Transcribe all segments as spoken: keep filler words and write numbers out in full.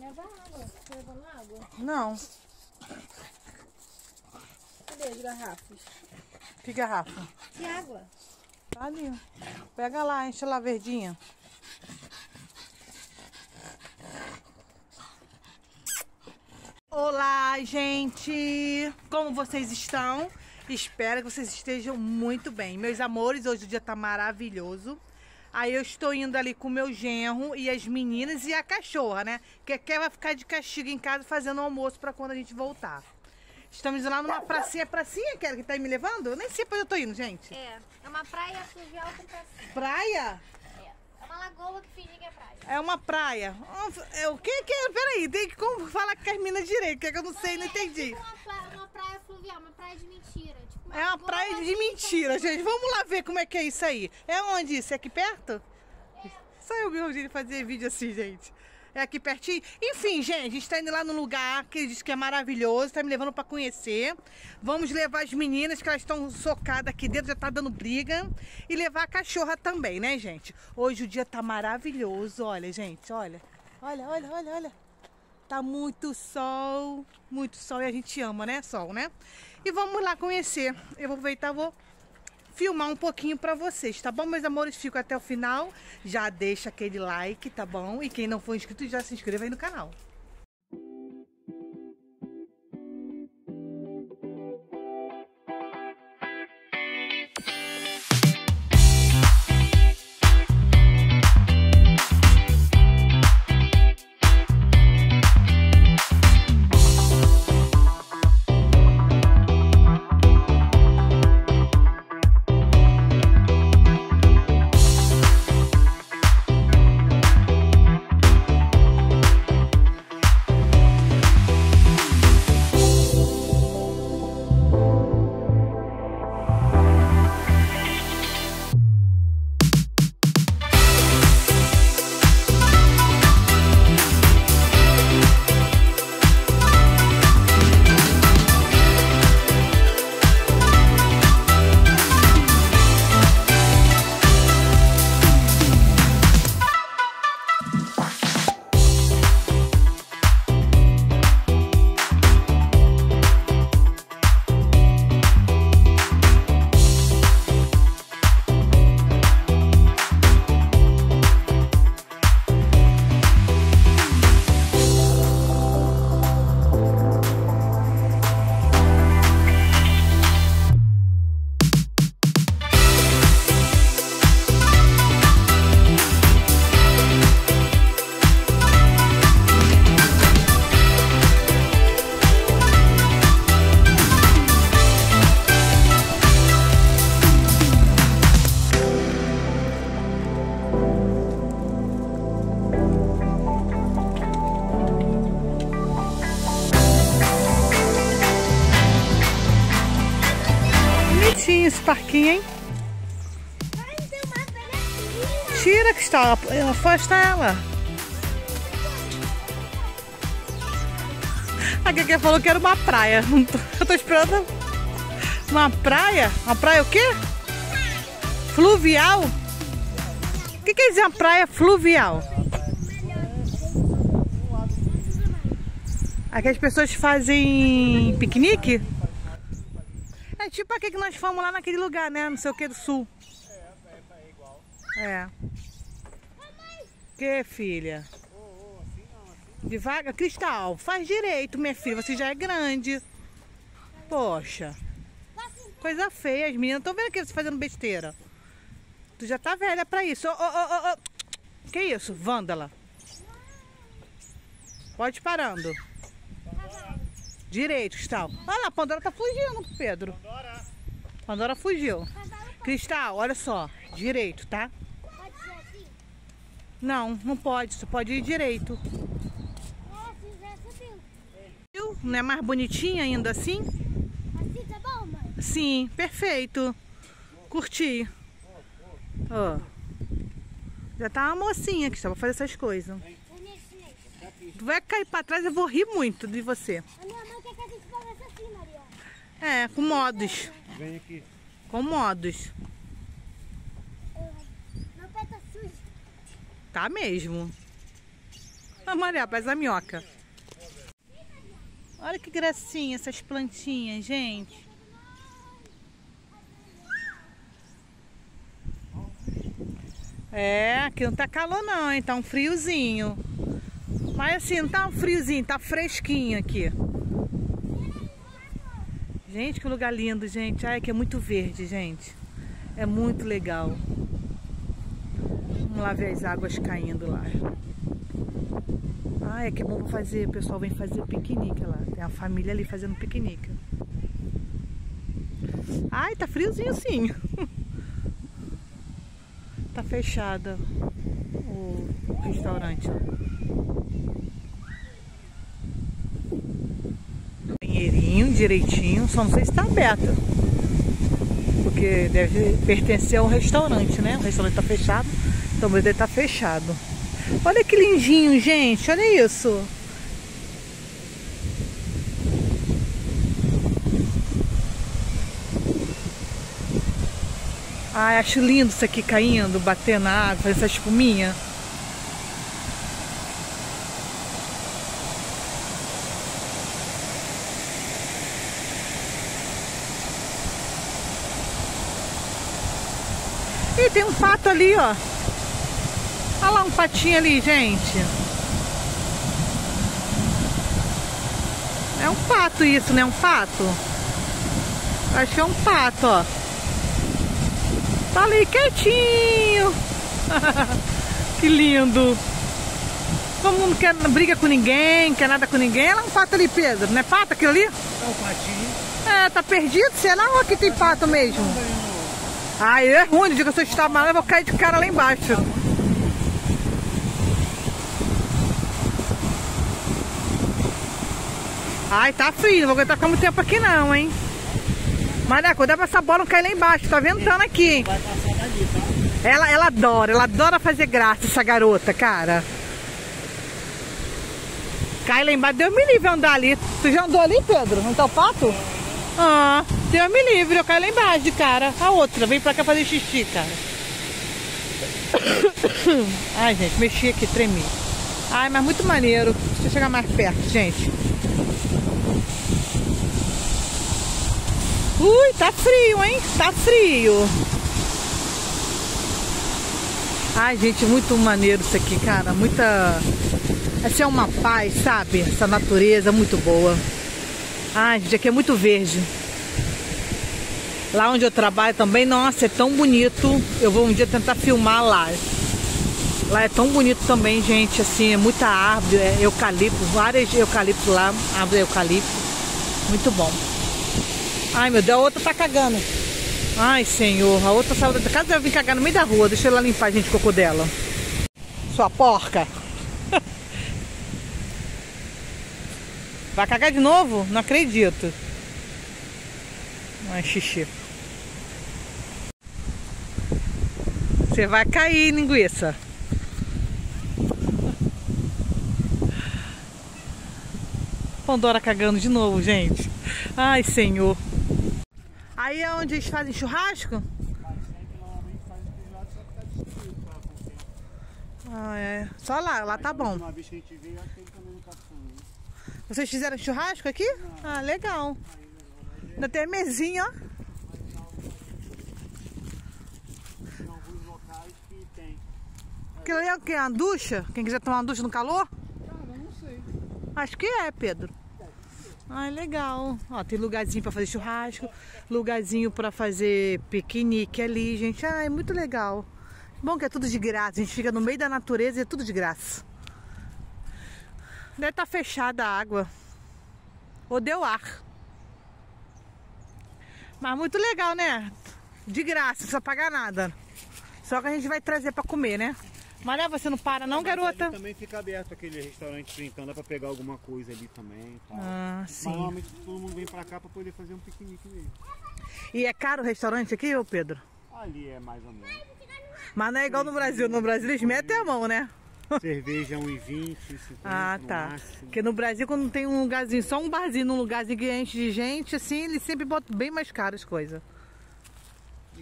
Leva água. Você levando água? Não. Cadê as garrafas? Que garrafa? Que água? Tá ali. Pega lá, enche lá verdinha. Olá, gente! Como vocês estão? Espero que vocês estejam muito bem. Meus amores, hoje o dia tá maravilhoso. Aí eu estou indo ali com o meu genro e as meninas e a cachorra, né? Que quer vai ficar de castigo em casa fazendo almoço pra quando a gente voltar. Estamos lá numa pracinha. Pracinha que era que tá me levando? Eu nem sei pra onde eu tô indo, gente. É, é uma praia fluvial com pracinha. Praia? É uma lagoa que finge que é praia. É uma praia. É o que que é? Peraí, tem que como falar com as minas direito, que é que eu não, não sei, é, não entendi. É tipo uma, praia, uma praia fluvial, uma praia de mentira. Tipo, é uma praia de mentira, gente. Gente. Vamos lá ver como é que é isso aí. É onde isso? É aqui perto? É. Só eu vi onde ele fazia vídeo assim, gente. É aqui pertinho. Enfim, gente, a gente tá indo lá num lugar que ele disse que é maravilhoso. Tá me levando pra conhecer. Vamos levar as meninas, que elas estão socadas aqui dentro, já tá dando briga. E levar a cachorra também, né, gente? Hoje o dia tá maravilhoso. Olha, gente, olha. Olha, olha, olha, olha. Tá muito sol. Muito sol e a gente ama, né? Sol, né? E vamos lá conhecer. Eu vou aproveitar, vou filmar um pouquinho pra vocês, tá bom, meus amores? Fico até o final, já deixa aquele like, tá bom? E quem não for inscrito, já se inscreva aí no canal. Esse parquinho, hein? Tira, que está, afasta ela. A Keké falou que era uma praia. Eu tô esperando uma praia. Uma praia o quê? Fluvial? O que quer dizer uma praia fluvial? Aqui as pessoas fazem piquenique? É tipo aquele que nós fomos lá naquele lugar, né? Não sei o que do sul. É, é, é igual. É. Que, filha? Oh, oh, assim não, assim não. Devagar, Cristal, faz direito, minha filha. Você já é grande. Poxa. Coisa feia, as meninas. Estão vendo aqui você fazendo besteira. Tu já tá velha pra isso. Ô, ô, ô, ô. Que isso, vândala? Pode parando. Direito, Cristal. Olha lá, a Pandora tá fugindo com o Pedro. Pandora. Pandora fugiu. Cristal, olha só. Direito, tá? Pode ser assim? Não, não pode. Você pode ir direito. Nossa, já subiu. Viu? Não é mais bonitinha ainda assim? Assim tá bom, mãe? Sim, perfeito. Curti. Ó. Já tá uma mocinha, Cristal, pra fazer essas coisas. Tu vai cair pra trás, eu vou rir muito de você. A minha mãe quer que a gente faça assim, Mariah. É, com modos. Vem aqui. Com modos. Meu pé tá sujo. Tá mesmo. A Mariah faz a minhoca. Olha que gracinha essas plantinhas, gente. É, aqui não tá calor não, hein? Tá um friozinho. Mas assim, não tá um friozinho, tá fresquinho aqui. Gente, que lugar lindo, gente. Ai, aqui é muito verde, gente. É muito legal. Vamos lá ver as águas caindo lá. Ai, aqui é bom pra fazer. O pessoal vem fazer piquenique lá. Tem a família ali fazendo piquenique. Ai, tá friozinho sim. Tá fechada o restaurante. Banheirinho direitinho, só não sei se tá aberto, porque deve pertencer a um restaurante, né? O restaurante tá fechado, então o banheiro tá fechado. Olha que lindinho, gente, olha isso. Ai, acho lindo isso aqui caindo, batendo na água, fazendo essa espuminha. Ih, tem um pato ali, ó. Olha lá um patinho ali, gente. É um pato isso, né? Um pato. Acho que é um pato, ó. Tá ali quietinho. Que lindo. Todo mundo quer, não briga com ninguém, quer nada com ninguém. Olha lá um pato ali, Pedro. Não é pato aquilo ali? É um patinho. É, tá perdido? Será ou aqui tem pato mesmo? Ai, é ruim. Diga que eu sou estabanada, eu vou cair de cara lá embaixo. Ai, tá frio. Não vou aguentar ficar muito tempo aqui não, hein? Mariah, cuidado pra essa bola não cair lá embaixo, tá ventando aqui. Vai passar dali, tá? Ela, ela adora, ela adora fazer graça, essa garota, cara. Cai lá embaixo, Deus me livre andar ali. Tu já andou ali, Pedro? Não tá o pato? Ah, Deus me livre, eu caio lá embaixo de cara. A outra, vem pra cá fazer xixi, cara. Ai, gente, mexi aqui, tremi. Ai, mas muito maneiro. Deixa eu chegar mais perto, gente. Ui, tá frio, hein? Tá frio. Ai, gente, muito maneiro isso aqui, cara. Muita... Essa é uma paz, sabe? Essa natureza muito boa. Ai, gente, aqui é muito verde. Lá onde eu trabalho também, nossa, é tão bonito. Eu vou um dia tentar filmar lá. Lá é tão bonito também, gente, assim, é muita árvore, é eucalipto, várias eucalipto lá, árvore eucalipto. Muito bom. Ai, meu Deus, a outra tá cagando. Ai, senhor, a outra saiu da casa, deve vir cagar no meio da rua. Deixa ela limpar, gente, o cocô dela. Sua porca. Vai cagar de novo? Não acredito. Ai, xixi. Você vai cair, linguiça. Pandora cagando de novo, gente. Ai, senhor. Aí é onde eles fazem churrasco? Ah, é. Só lá, lá tá bom. Vocês fizeram churrasco aqui? Ah, legal. Ainda tem a mesinha, ó. Em alguns locais que tem. Aquilo ali é o que? Uma ducha? Quem quiser tomar uma ducha no calor? Cara, não sei. Acho que é, Pedro. Ai, legal. Ó, tem lugarzinho pra fazer churrasco, lugarzinho pra fazer piquenique ali, gente. Ai, muito legal. Bom que é tudo de graça. A gente fica no meio da natureza e é tudo de graça. Deve estar fechada a água. Ou deu ar. Mas muito legal, né? De graça, não precisa pagar nada. Só que a gente vai trazer pra comer, né? Mariah, você não para não, garota? Também fica aberto aquele restaurante, então dá pra pegar alguma coisa ali também. Tal. Ah, sim. Mas normalmente todo mundo vem pra cá pra poder fazer um piquenique mesmo. E é caro o restaurante aqui, ô Pedro? Ali é mais ou menos. Mas não é igual no Brasil. No Brasil eles metem a mão, né? Cerveja um e vinte, cinquenta. Ah, tá. Máximo. Porque no Brasil quando tem um lugarzinho, só um barzinho, num lugarzinho que enche de gente, assim, eles sempre botam bem mais caro as coisas.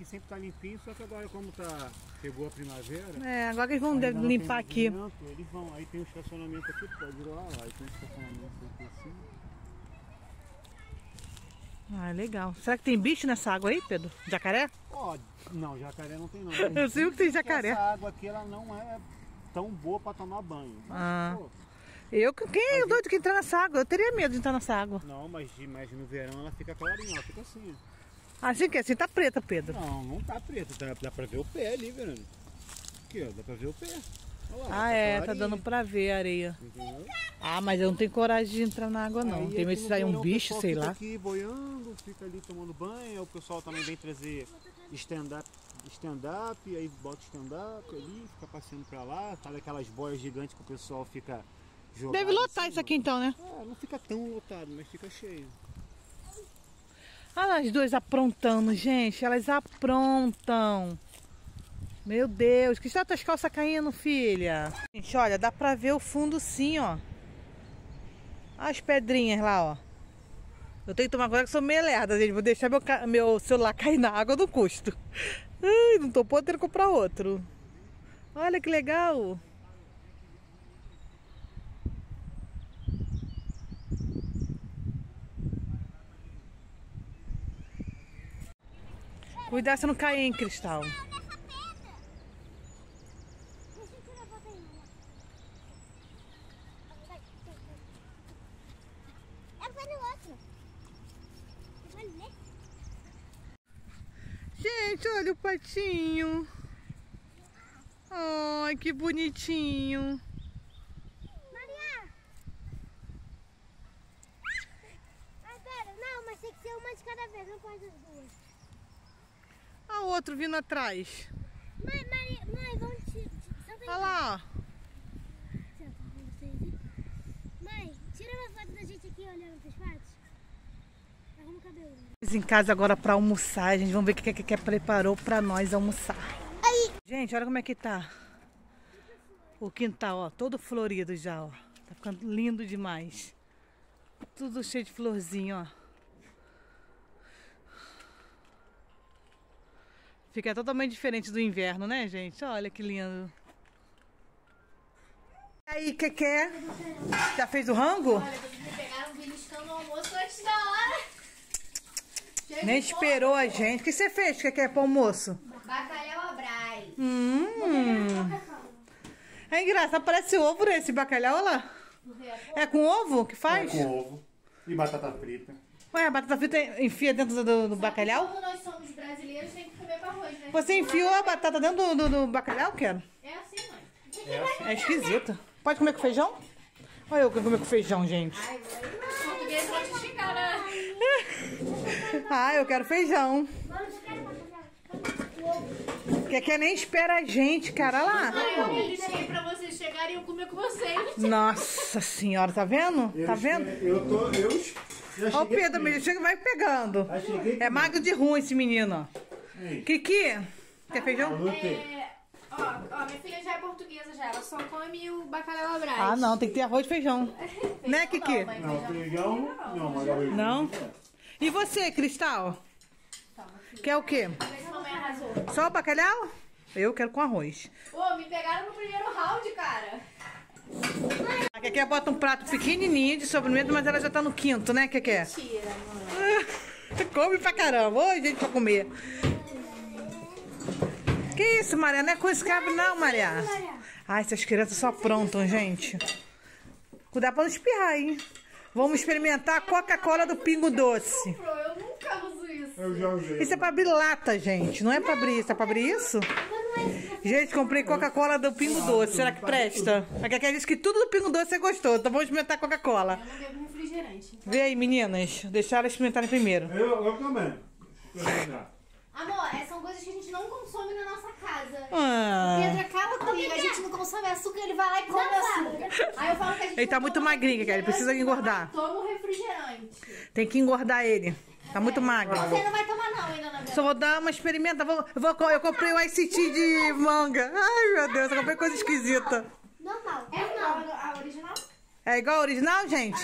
aqui sempre tá limpinho, só que agora como tá, chegou a primavera... É, agora eles vão limpar aqui. Eles vão, aí tem um estacionamento aqui, pode virar lá, aí tem um estacionamento aqui assim. Ah, legal. Será que tem bicho nessa água aí, Pedro? Jacaré? Ó, oh, não, jacaré não tem não. Eu sei o que tem jacaré. Essa água aqui, ela não é tão boa pra tomar banho. Mas, ah. Pô, eu, quem é doido que entrar nessa água? Eu teria medo de entrar nessa água. Não, mas, mas no verão ela fica clarinha, ela fica assim. Assim que assim tá preta, Pedro? Não, não tá preta. Dá, dá pra ver o pé ali, Verônica. Aqui, ó, dá pra ver o pé. Olha lá, ah, tá é, tá dando pra ver a areia. Entendeu? Ah, mas eu não tenho coragem de entrar na água, não. Aí, tem medo de sair um bicho, sei lá. O pessoal fica aqui boiando, fica ali tomando banho. O pessoal também vem trazer stand-up, stand-up, aí bota stand-up ali, fica passeando pra lá. Sabe aquelas boias gigantes que o pessoal fica... Deve lotar isso aqui então, né? Ah, não fica tão lotado, mas fica cheio. Olha as duas aprontando, gente. Elas aprontam. Meu Deus, que está tuas calças caindo, filha? Gente, olha, dá pra ver o fundo sim, ó. Olha as pedrinhas lá, ó. Eu tenho que tomar cuidado que sou meio lerda, gente. Vou deixar meu, meu celular cair na água do custo. Ai, não tô podendo comprar outro. Olha que legal. Cuidado se não cair em cristal. Gente, olha o patinho. Ai, que bonitinho. Maria. Ah, pera, não, mas tem que ser uma de cada vez, não pode as duas. Olha o outro vindo atrás. Mãe, Maria, mãe, vamos te... Olha lá, ó. Mãe, tira uma foto da gente aqui olhando pros patos. Arruma o cabelo. Em casa agora pra almoçar, gente. Vamos ver o que a Keké preparou pra nós almoçar. Aí. Gente, olha como é que tá. O quintal, ó. Todo florido já, ó. Tá ficando lindo demais. Tudo cheio de florzinha, ó. Fica totalmente diferente do inverno, né, gente? Olha que lindo. E aí, Keké? Já fez o rango? Olha, vocês me pegaram beliscando o almoço antes da hora. Chega. Nem esperou a gente. O que você fez, Keké, pro almoço? Bacalhau à Brás. Hum. É engraçado, parece ovo esse bacalhau, olha lá. É com ovo que faz? É com ovo e batata frita. Ué, a batata frita enfia dentro do, do, do bacalhau? Quando nós somos brasileiros, tem que comer com arroz, né? Você enfiou a batata dentro do, do, do bacalhau, Quero? É assim, mãe. É, assim. É esquisito. Pode comer com feijão? Olha eu que comer com feijão, gente. Ai, ah, eu quero feijão. Quer que nem espera a gente, cara, lá. Eu liguei pra vocês chegarem e eu comer com vocês. Nossa senhora, tá vendo? Tá vendo? Eu tô... Eu... Ó o Pedro, menino, chega, vai pegando. É magro de ruim esse menino, ó. Ei. Kiki, quer feijão? É, ó, ó, minha filha já é portuguesa já, ela só come o bacalhau à Brás. Ah, não, tem que ter arroz e feijão. Feijão né, Kiki? Não, não, feijão não, mas arroz. Não? E você, Cristal? Quer o quê? Só o bacalhau? Eu quero com arroz. Pô, me pegaram no primeiro round, cara. A Keké bota um prato pequenininho de sobremesa, mas ela já tá no quinto, né, Keké? Mentira, mãe. Come pra caramba. Ô, gente, pra comer. Que isso, Maria? Não é coisa que abre, não, Maria. Ai, essas crianças só aprontam, gente. Cuidado pra não espirrar, hein? Vamos experimentar a Coca-Cola do Pingo Doce. Eu nunca uso isso. Eu já usei. Isso é pra abrir lata, gente. Não é pra abrir isso. É pra abrir isso? Gente, comprei Coca-Cola do Pingo Doce. Será que presta? A Keké disse que tudo do Pingo Doce é gostoso. Então vamos experimentar Coca-Cola. Eu não bebo refrigerante. Então... Vê aí, meninas. Deixar elas experimentarem primeiro. Eu, eu também. Amor, são coisas que a gente não consome na nossa casa. Ah. O Pedro acaba comigo. A gente não consome açúcar, ele vai lá e come açúcar. Aí eu falo que a gente ele tá muito magrinho, cara. Ele precisa engordar. Toma o refrigerante. Tem que engordar ele. Tá muito magro. Você não vai tomar não ainda, não. Só vou dar uma experimenta. Vou, vou, eu comprei o Ice Tea de manga. Ai, meu Deus, eu comprei coisa esquisita. Normal. É igual a original? É igual a original, gente?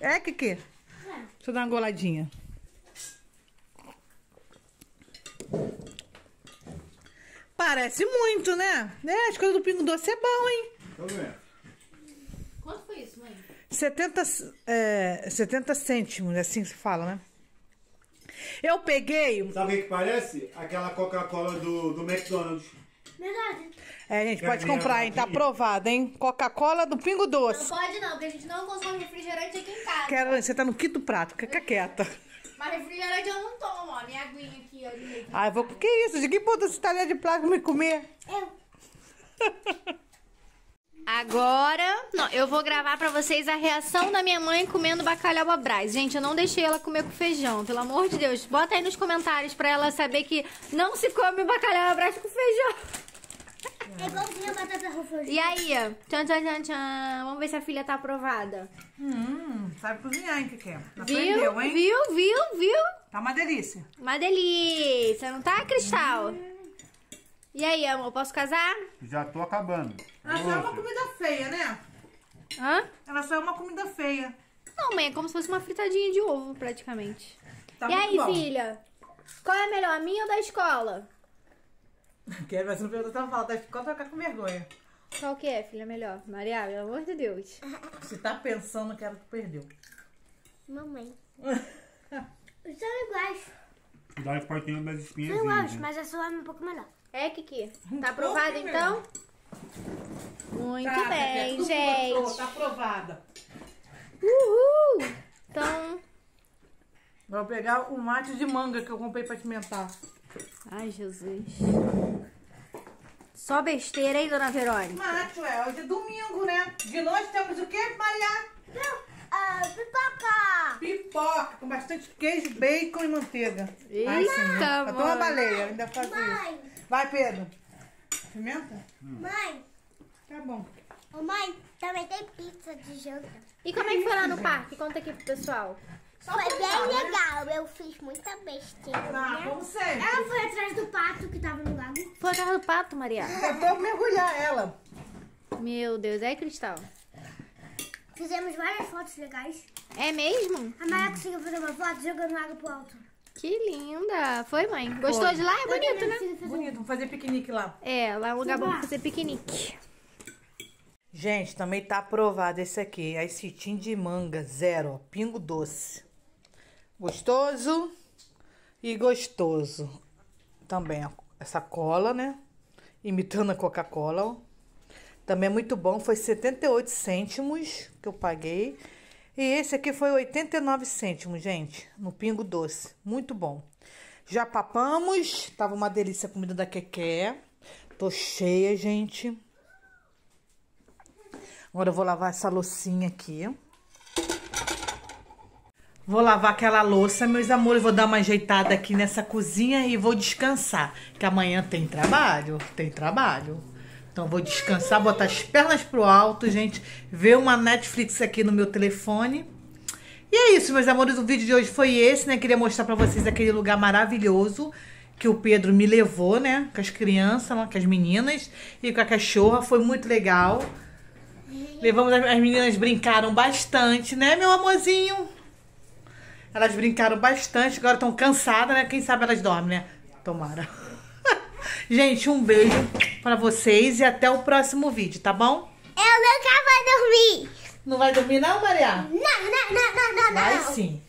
Ah. É, Kiki? É. Deixa eu dar uma goladinha. Parece muito, né? É, as coisas do Pingo Doce é bom, hein? Tô vendo. Quanto foi isso, mãe? setenta, é, setenta cêntimos, assim que se fala, né? Eu peguei... Sabe o que parece? Aquela Coca-Cola do, do McDonald's. Verdade. É, gente, pode comprar, hein? Tá aprovado, hein? Coca-Cola do Pingo Doce. Não pode não, porque a gente não consome refrigerante aqui em casa. Quero, você tá no quinto prato, fica quieta. Mas refrigerante eu não tomo, ó. Minha aguinha aqui, ó. Ah, vou... Que isso? De que puta esse talher de plástico me comer? Eu. Agora, não, eu vou gravar pra vocês a reação da minha mãe comendo bacalhau à Brás. Gente, eu não deixei ela comer com feijão, pelo amor de Deus. Bota aí nos comentários pra ela saber que não se come bacalhau à Brás com feijão. É igualzinho a batata com feijão. E aí? Tchan, tchan, tchan, tchan. Vamos ver se a filha tá aprovada. Hum, sabe cozinhar, hein, Kiki? Aprendeu, hein? Viu, viu, viu? Tá uma delícia. Uma delícia, não tá, Cristal? Hum. E aí, amor, posso casar? Já tô acabando. Ela só é uma comida feia, né? Hã? Ela só é uma comida feia. Não, mãe, é como se fosse uma fritadinha de ovo, praticamente. Tá e aí, bom. Filha? Qual é melhor, a minha ou da escola? Quero, mas não perguntou tão falta. Da escola vai ficar com vergonha. Qual que é, filha, melhor? Mariah, pelo amor de Deus. Se tá pensando, que ela tu perdeu. Mamãe. Os são iguais. Dá as partinhas das espinhas. São iguais, mas a sua é um pouco melhor. É, Kiki? Tá aprovada, então? Muito tá, bem, gente. Botou, tá aprovada. Uhul! Então... Vou pegar o mate de manga que eu comprei pra pimentar. Ai, Jesus. Só besteira, hein, dona Verônica? Mate, ué. Hoje é domingo, né? De noite temos o quê, Maria? Ah, pipoca. Pipoca, com bastante queijo, bacon e manteiga. Eita, ai, sim. Tá uma baleia, ainda faz isso. Vai, Pedro. Pimenta? Hum. Mãe. Tá bom. Ô, mãe, também tem pizza de janta. E como é que foi lá no parque? Conta aqui pro pessoal. Só foi bem legal, legal. Né? Eu fiz muita besteira. Ah, né? Como sempre. Ela foi atrás do pato que tava no lago. Foi atrás do pato, Maria. Tentou mergulhar ela. Meu Deus, é, Cristal? Fizemos várias fotos legais. É mesmo? A Maria conseguiu fazer uma foto jogando água pro alto. Que linda! Foi, mãe? Gostou de lá? É bonito, né? Bonito, vamos fazer piquenique lá. É, lá é um lugar bom pra fazer piquenique. Gente, também tá aprovado esse aqui. Ice Tea de manga, zero. Pingo doce. Gostoso e gostoso. Também essa cola, né? Imitando a Coca-Cola. Também é muito bom. Foi setenta e oito cêntimos que eu paguei. E esse aqui foi oitenta e nove cêntimos, gente, no Pingo Doce. Muito bom. Já papamos. Tava uma delícia a comida da Keké. Tô cheia, gente. Agora eu vou lavar essa loucinha aqui. Vou lavar aquela louça, meus amores. Vou dar uma ajeitada aqui nessa cozinha e vou descansar. Que amanhã tem trabalho. Tem trabalho. Então vou descansar, botar as pernas pro alto, gente. Ver uma Netflix aqui no meu telefone. E é isso, meus amores. O vídeo de hoje foi esse, né? Queria mostrar pra vocês aquele lugar maravilhoso que o Pedro me levou, né? Com as crianças, com as meninas e com a cachorra. Foi muito legal. Levamos, as meninas brincaram bastante, né, meu amorzinho? Elas brincaram bastante. Agora estão cansadas, né? Quem sabe elas dormem, né? Tomara. Gente, um beijo pra vocês e até o próximo vídeo, tá bom? Eu nunca vou dormir. Não vai dormir não, Maria? Não, não, não, não, não. Vai sim.